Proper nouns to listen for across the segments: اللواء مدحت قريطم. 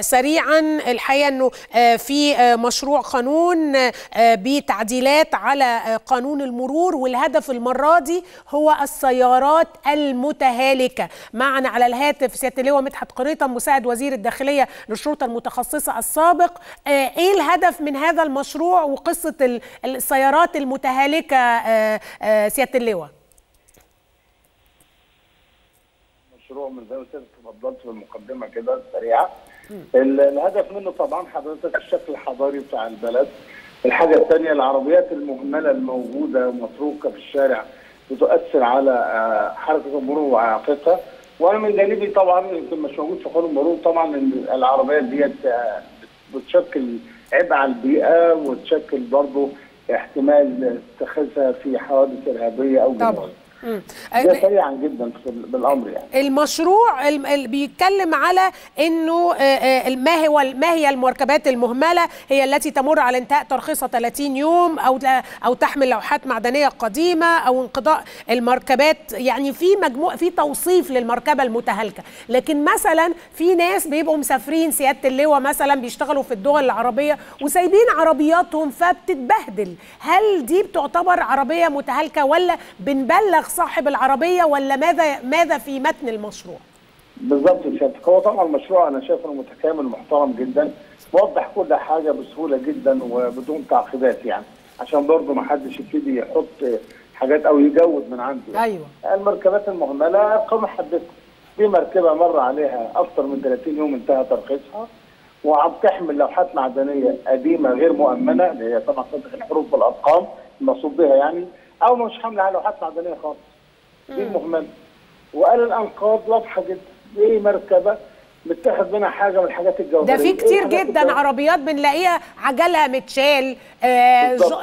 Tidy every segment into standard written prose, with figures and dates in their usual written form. سريعا الحقيقة أنه في مشروع قانون بتعديلات على قانون المرور، والهدف المرة دي هو السيارات المتهالكة. معنا على الهاتف سيادة اللواء مدحت قريطم مساعد وزير الداخلية للشرطة المتخصصة السابق. إيه الهدف من هذا المشروع وقصة السيارات المتهالكة سيادة اللواء؟ مشروع من زي ما سيادتك اتفضلت في المقدمه كده سريعه. الهدف منه طبعا حضرتك الشكل الحضاري بتاع البلد. الحاجه الثانيه العربيات المهمله الموجوده متروكه في الشارع بتؤثر على حركه المرور واعاقتها. وانا من جانبي طبعا يمكن مش موجود في قانون المرور طبعا ان العربيات ديت بتشكل عبء على البيئه وتشكل برضه احتمال اتخاذها في حوادث ارهابيه او جنائيه. ده سريعا جدا بالامر. يعني المشروع بيتكلم على انه ما هي المركبات المهمله هي التي تمر على انتهاء ترخيصها 30 يوم او تحمل لوحات معدنيه قديمه او انقضاء المركبات، يعني في توصيف للمركبه المتهالكه. لكن مثلا في ناس بيبقوا مسافرين سياده اللواء مثلا بيشتغلوا في الدول العربيه وسايبين عربياتهم فبتتبهدل، هل دي بتعتبر عربيه متهالكه ولا بنبلغ صاحب العربيه ولا ماذا في متن المشروع؟ بالظبط سيادتك، هو طبعا المشروع انا شايف انه متكامل محترم جدا، وضح كل حاجه بسهوله جدا وبدون تعقيدات، يعني عشان برضه ما حدش يبتدي يحط حاجات او يجود من عنده. يعني ايوه المركبات المهمله ارقام حددتها، في مركبه مر عليها اكثر من 30 يوم انتهى ترخيصها وعم تحمل لوحات معدنيه قديمه غير مؤمنه اللي هي طبعا صدق الحروف والارقام المقصود بها، يعني او مش حامله على لوحات معدنيه خالص. دي المهمله. وقال الانقاض واضحه جدا، ايه مركبه متاخد منها حاجه من الحاجات الجوهريه. ده في كتير جدا عربيات بنلاقيها عجلها متشال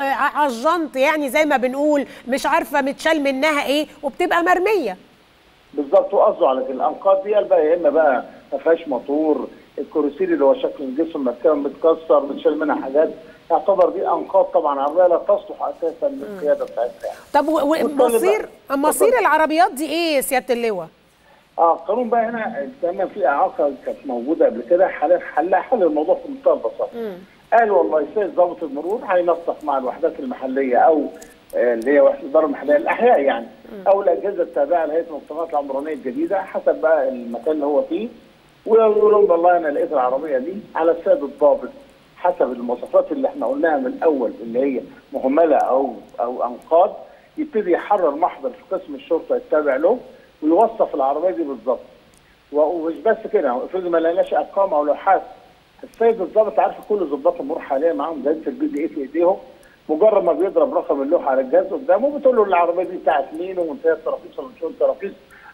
على الجنط، يعني زي ما بنقول مش عارفه متشال منها ايه وبتبقى مرميه. بالظبط، وقصده على كده الانقاض دي بقى يا اما بقى ما فيهاش موتور، الكروسير اللي هو شكل الجسم المركبه متكسر متشال منها حاجات، تعتبر دي انقاض طبعا عربيه لا تصلح اساسا للقياده بتاعتها. طب مصير العربيات دي ايه سياده اللواء؟ القانون بقى هنا كمان في اعاقه كانت موجوده قبل كده، حلها حل الموضوع في منتهى البساطه. قال والله سيد ضابط المرور هينسق مع الوحدات المحليه او اللي هي وحده الاداره المحليه الاحياء يعني او الاجهزه التابعه لهيئه المنظمات العمرانيه الجديده حسب بقى المكان اللي هو فيه، ويقول لهم والله انا لقيت العربيه دي على السيد الضابط حسب المواصفات اللي احنا قلناها من الاول اللي هي مهمله او انقاض، يبتدي يحرر محضر في قسم الشرطه يتابع له ويوصف العربيه دي بالظبط. ومش بس كده، افرض ما لقيناش ارقام او لوحات، السيد بالظبط عارف كل ضباط المرور حاليا معاهم جهاز البي دي اي في ايديهم، مجرد ما بيضرب رقم اللوحه على الجهاز قدامه بتقول له العربيه دي بتاعت مين ومنتهيه التراخيص ولا مش تراخيص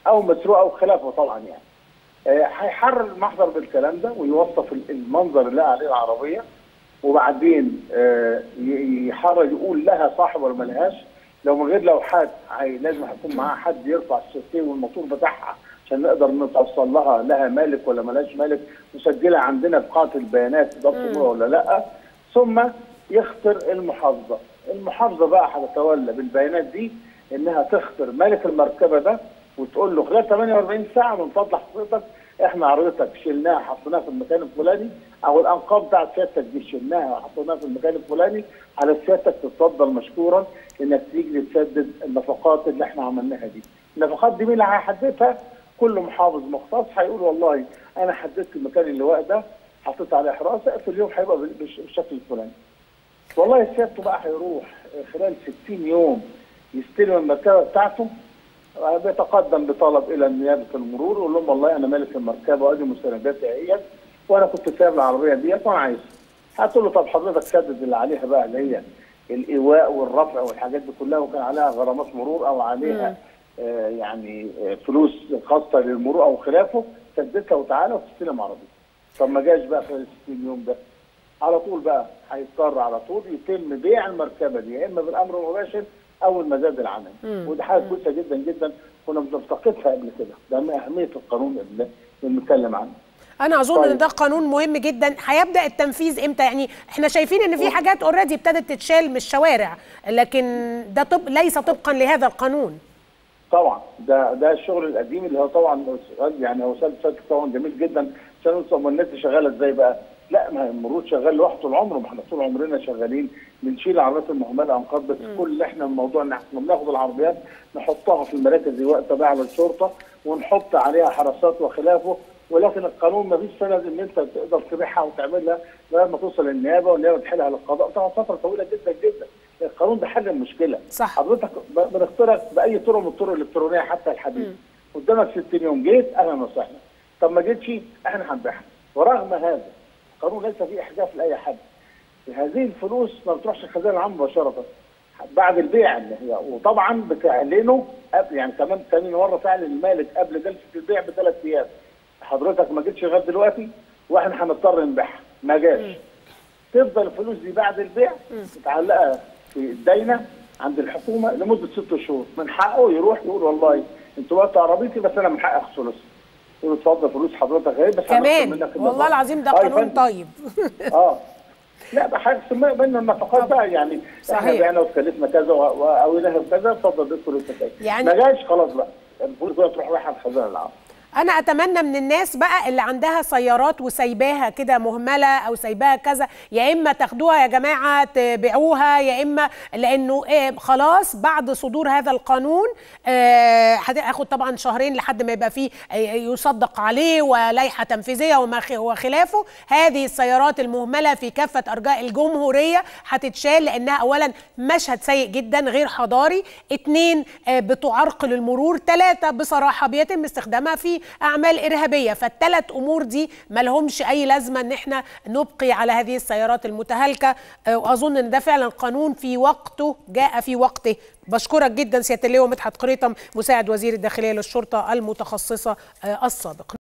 او مسروقه او خلافه طبعا. يعني هيحرر المحضر بالكلام ده ويوصف المنظر اللي عليه العربيه، وبعدين يحرر يقول لها صاحب ولا ملهاش، لو من غير لوحات لازم هيكون معاها حد يرفع الشيكين والموتور بتاعها عشان نقدر نتوصل لها مالك ولا ملهاش مالك، مسجلها عندنا بقاعه البيانات ضبط امورها ولا لا، ثم يخطر المحافظه. المحافظه بقى هتتولى بالبيانات دي انها تخطر مالك المركبه ده وتقول له خلال 48 ساعه من فضل حضرتك احنا عربيتك شلناها حطيناها في المكان الفلاني، او الانقاض بتاعت سيادتك دي شلناها وحطيناها في المكان الفلاني، على سيادتك تتفضل مشكورا انك تيجي تسدد النفقات اللي احنا عملناها دي. النفقات دي مين اللي هيحددها؟ كل محافظ مختص هيقول والله انا حددت المكان اللواء ده حطيت عليه احراز في اليوم هيبقى بالشكل الفلاني. والله سيادته بقى هيروح خلال 60 يوم يستلم المركبه بتاعته، بيتقدم بطلب الى نيابه المرور ويقول لهم والله انا مالك المركبه وادي مستنداتي اهيت وانا كنت سايب العربيه ديت وانا عايزها. هتقول له طب حضرتك سدد اللي عليها بقى اللي هي الايواء والرفع والحاجات دي كلها، وكان عليها غرامات مرور او عليها يعني فلوس خاصه للمرور او خلافه، سددها وتعالى وتستلم عربيتك. طب ما جاش بقى خلال 60 يوم ده، على طول بقى هيضطر على طول يتم بيع المركبه دي يا اما بالامر المباشر او المزاد العملي، ودي حاجه كويسه جدا جدا كنا بنفتقدها قبل كده، ده من اهميه القانون اللي بنتكلم عنه. انا اظن ان ده قانون مهم جدا. هيبدا التنفيذ امتى؟ يعني احنا شايفين ان في حاجات اوريدي ابتدت تتشال من الشوارع، لكن ده ليس طبقا لهذا القانون. طبعا ده الشغل القديم اللي هو طبعا يعني هو سيادتك طبعا جميل جدا عشان نوصل. ما الناس شغاله ازاي بقى؟ لا، ما المرور شغال لوحده طول عمره، ما احنا طول عمرنا شغالين بنشيل عربيات المهمله انقاض، بس كل اللي احنا الموضوع ان احنا بناخد العربيات نحطها في المراكز اللي وقت تبع للشرطه ونحط عليها حراسات وخلافه، ولكن القانون ما فيش سند ان انت تقدر تبيعها وتعملها لغايه ما توصل للنيابه والنيابه تحلها للقضاء، طبعا فتره طويله جدا جدا. القانون ده حل المشكله. صح. حضرتك بنخترق باي طرق من الطرق الالكترونيه حتى الحديث. قدامك 60 يوم، جيت اهلا وسهلا، طب ما جيتش احنا هنبيعها. ورغم هذا القانون ليس فيه احجاف لاي حد. هذه الفلوس ما بتروحش الخزانه العامه مباشره بعد البيع اللي هي، وطبعا بتعلنه قبل، يعني كمان ثاني مره فعل المالك قبل جلسه البيع بثلاث ايام. حضرتك ما جيتش لغايه دلوقتي واحنا هنضطر نبيعها، ما جاش. تفضل الفلوس دي بعد البيع متعلقه في الداينه عند الحكومه لمده 6 شهور، من حقه يروح يقول والله انتوا وقت عربيتي بس انا من حقي اخد فلوس. تقول له اتفضل فلوس حضرتك اهي بس كمان منك والله العظيم ده قانون طيب. لا بحسب بينا النفقات بقى، يعني صحيح. احنا بعنا واتكلفنا كذا او الى كذا، اتفضل ادي فلوس كذا، يعني ما جاش خلاص بقى الفلوس بقى تروح رايحه الخزانه العامه. انا اتمنى من الناس بقى اللي عندها سيارات وسايباها كده مهمله او سايباها كذا، يا اما تاخدوها يا جماعه تبيعوها، يا اما لانه خلاص بعد صدور هذا القانون هاخد طبعا 2 شهرين لحد ما يبقى فيه يصدق عليه ولائحه تنفيذيه وخلافه. هذه السيارات المهمله في كافه ارجاء الجمهوريه هتتشال، لانها اولا مشهد سيء جدا غير حضاري، 2 بتعرقل المرور، 3 بصراحه بيتم استخدامها في أعمال إرهابية. فالثلاث أمور دي ملهمش أي لازمة إن احنا نبقي على هذه السيارات المتهالكة، وأظن إن ده فعلا قانون في وقته جاء في وقته. بشكرك جدا سيادة اللواء مدحت قريطم مساعد وزير الداخلية للشرطة المتخصصة السابق.